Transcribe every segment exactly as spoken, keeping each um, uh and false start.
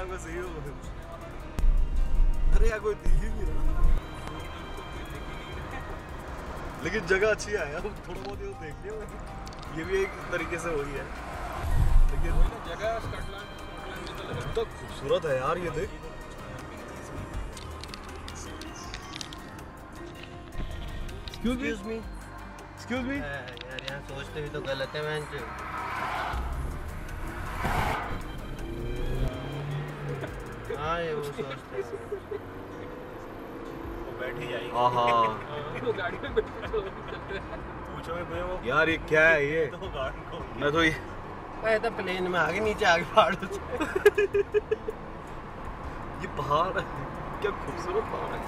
Água saiu, अरे आगो दिखी नहीं रहा, लेकिन जगह अच्छी है यार। थोड़ा बहुत ये देख लिया, ये भी एक तरीके से हो गया, लेकिन जगह स्कॉटलैंड तो खूबसूरत है यार। ये देख excuse me excuse me यार, यहाँ सोचते भी तो गलत है। मैं वो बैठ ही जाएगी। वो गाड़ी में पूछो मैं वो यार ये क्या है? ये मैं तो ये तो प्लेन में आगे नीचे आगे पहाड़ ये पहाड़ क्या खूबसूरत पहाड़ है।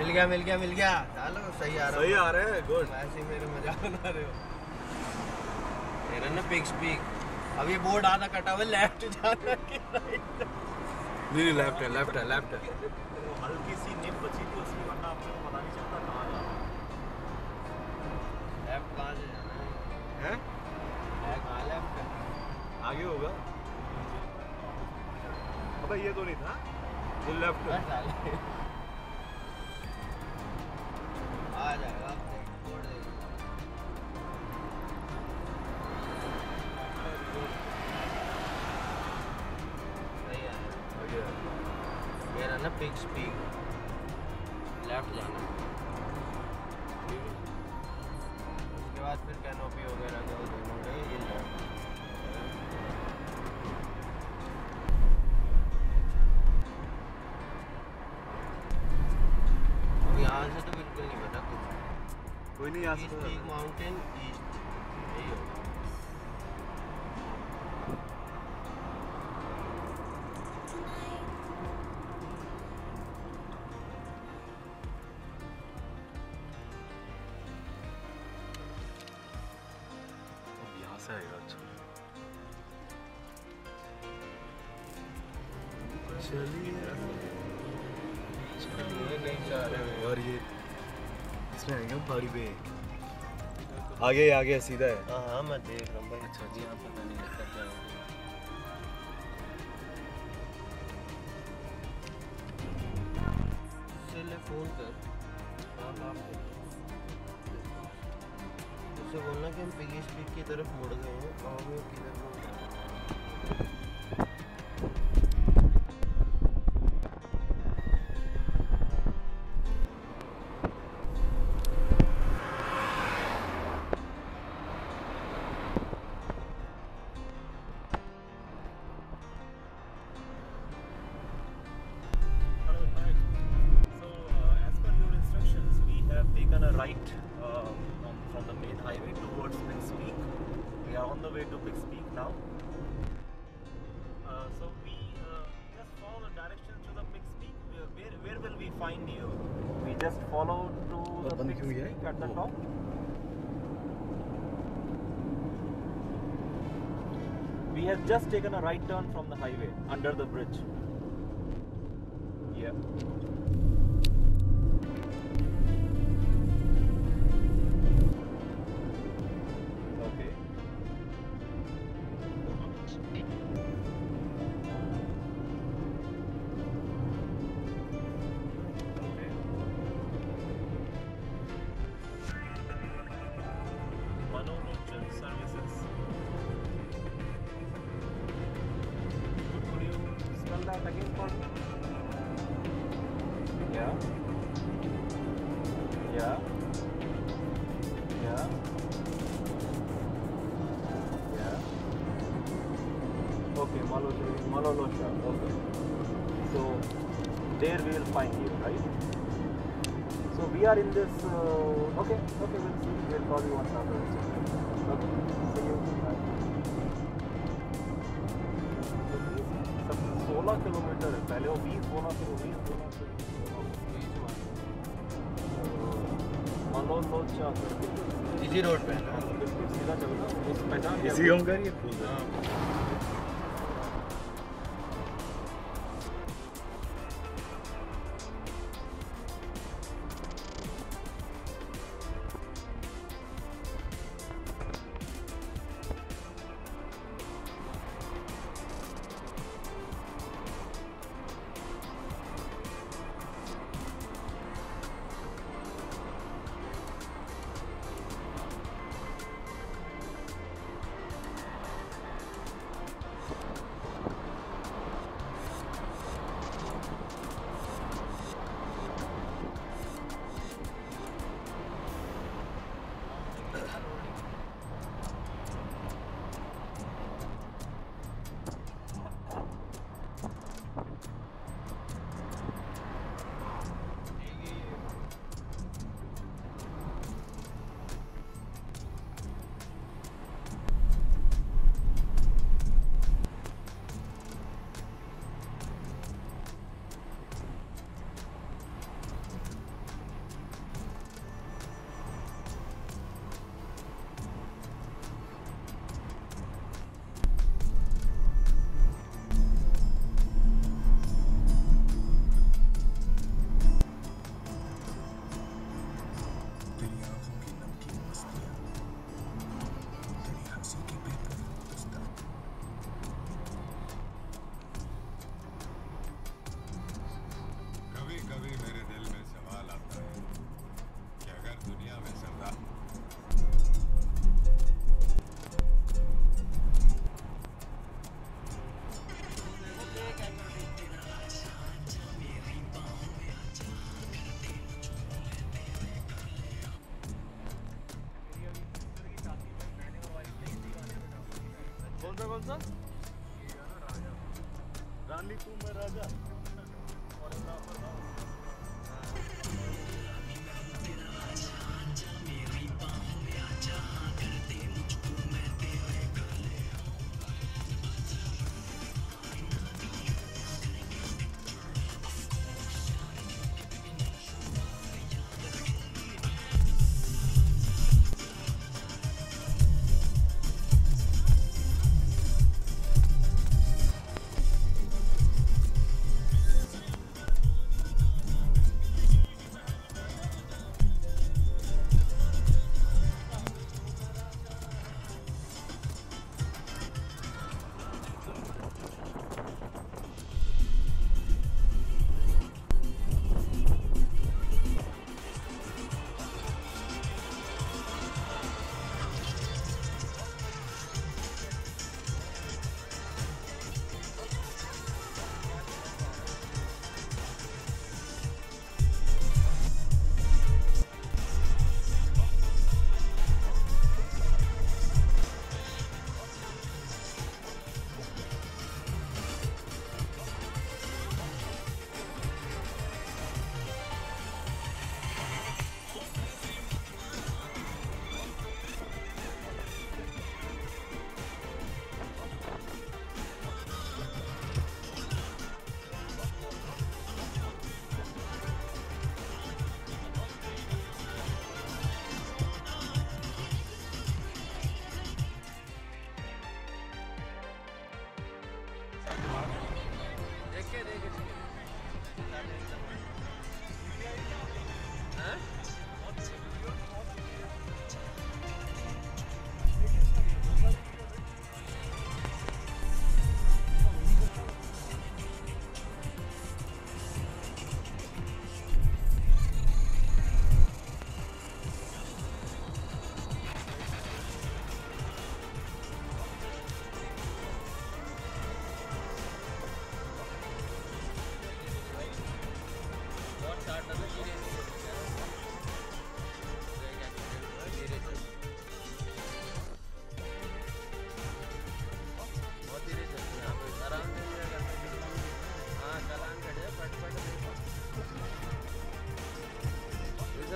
मिल गया मिल गया मिल गया चलो सही आ रहा है सही आ रहा है गुड। ऐसे मेरे मजाक बना रहे हो तेरा ना पिक्स पिक। अब ये बोर्ड आधा कटा हुआ है, लेफ्ट जाना कि राइट? नहीं लेफ्ट है लेफ्ट है लेफ्ट है। हल्की सी निप बची थी उसकी, वरना आपको पता नहीं चलता कहाँ जाना है। लेफ्ट कहाँ जाना है? हैं? लेफ्ट आगे होगा। अब ये तो नहीं था, ये लेफ्ट है। आ जाएगा ना पिक स्पीक लेफ्ट जाना, उसके बाद फिर कैनोपी वगैरह जो दोनों ये लेफ्ट। अब यहाँ से तो बिल्कुल नहीं पता कुछ, कोई नहीं। ईस्ट पीक माउंटेन ईस्ट यही होगा। और ये इसमें आएंगे हम पहाड़ी पे, आगे आगे सीधा है। हाँ हाँ मैं देख रहा हूँ भाई। अच्छा जी यहाँ पता नहीं लगता क्या होगा। फोन कर उससे बोलना कि हम पिगी स्पीक की तरफ मुड़ गए हैं। और वो किधर मुड़ गए? At the top. We have just taken a right turn from the highway under the bridge. Yeah. Okay. In this, uh, okay, okay, we'll see. We'll call you on another. Okay, see you. सोलह kilometre है पहले, वो बीस सोलह kilometre इसी road पे इसी होंगे ये राजा रानी तू मैं राजा और ना बताओ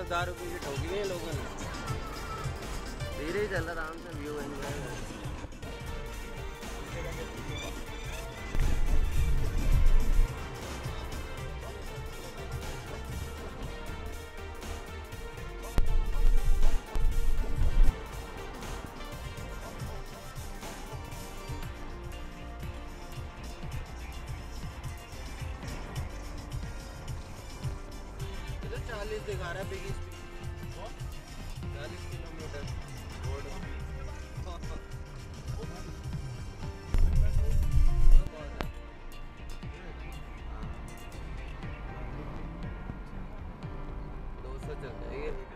दारू की ये ठोकी है लोगों ने धीरे ही चल रहा है आराम से व्यू एंजॉय कर पेजेस दिखा रहा है बिग ईस्ट पीक चालीस किलोमीटर रोड दो सौ चलता है ये।